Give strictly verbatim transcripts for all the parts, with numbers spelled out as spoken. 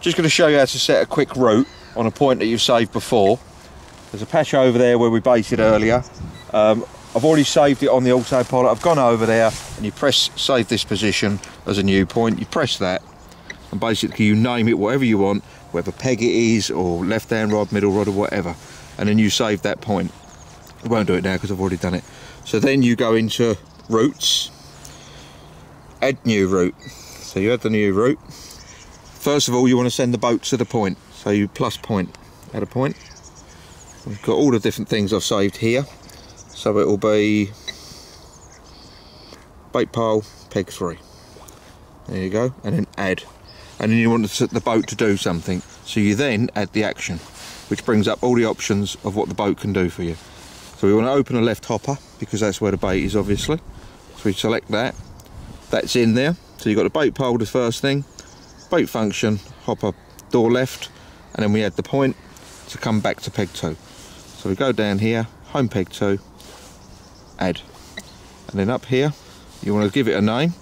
Just going to show you how to set a quick route on a point that you've saved before. There's a patch over there where we baited earlier. Um, I've already saved it on the autopilot. I've gone over there and you press save this position as a new point. You press that and basically you name it whatever you want, whether peg it is or left hand rod, middle rod or whatever. And then you save that point. I won't do it now because I've already done it. So then you go into routes, add new route. So you add the new route. First of all, you want to send the boat to the point. So you plus point, add a point. We've got all the different things I've saved here. So it will be bait pole, peg three. There you go, and then add. And then you want to set the boat to do something. So you then add the action, which brings up all the options of what the boat can do for you. So we want to open a left hopper, because that's where the bait is, obviously. So we select that. That's in there. So you've got the bait pole, the first thing, bait function, hopper, door left, and then we add the point to come back to peg two. So we go down here, home peg two, add. And then up here, you want to give it a name.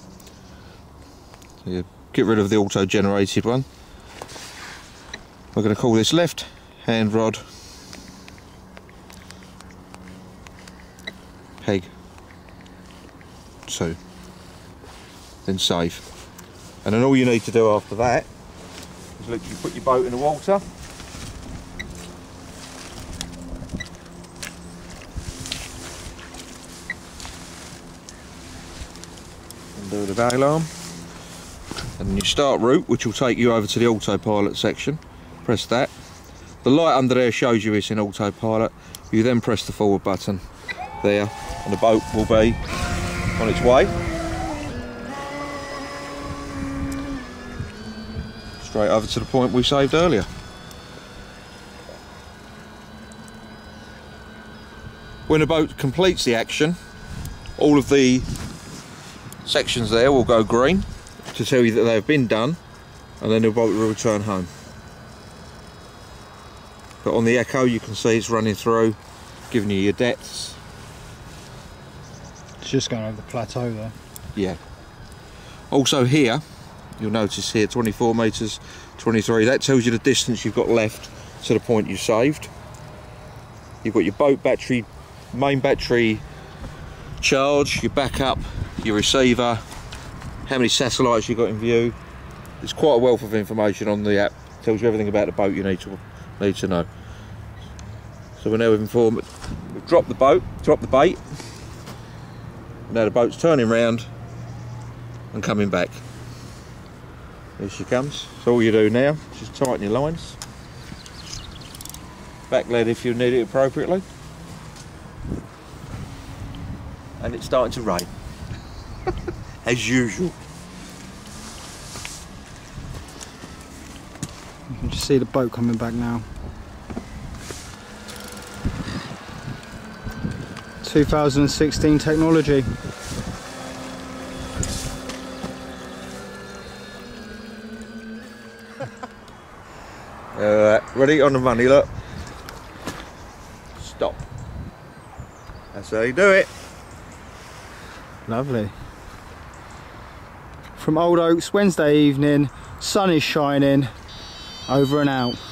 So you get rid of the auto-generated one. We're going to call this left hand rod peg two, then save. And then all you need to do after that is literally put your boat in the water, and do the bail arm, and then you start route, which will take you over to the autopilot section. Press that. The light under there shows you it's in autopilot. You then press the forward button there, and the boat will be on its way. Straight over to the point we saved earlier. When the boat completes the action, all of the sections there will go green to tell you that they've been done, and then the boat will return home. But on the echo you can see it's running through, giving you your depths. It's just going over the plateau there. Yeah. Also here, you'll notice here, twenty-four metres, twenty-three, that tells you the distance you've got left to the point you saved. You've got your boat battery, main battery charge, your backup, your receiver, how many satellites you've got in view. There's quite a wealth of information on the app. It tells you everything about the boat you need to need to know. So we're now informed, we've dropped the boat, dropped the bait. Now the boat's turning round and coming back. Here she comes. So all you do now is just tighten your lines. Back lead if you need it appropriately. And it's starting to rain. As usual. You can just see the boat coming back now. two thousand sixteen technology. uh, ready on the money, look. Stop. That's how you do it. Lovely. From Old Oaks, Wednesday evening, sun is shining, over and out.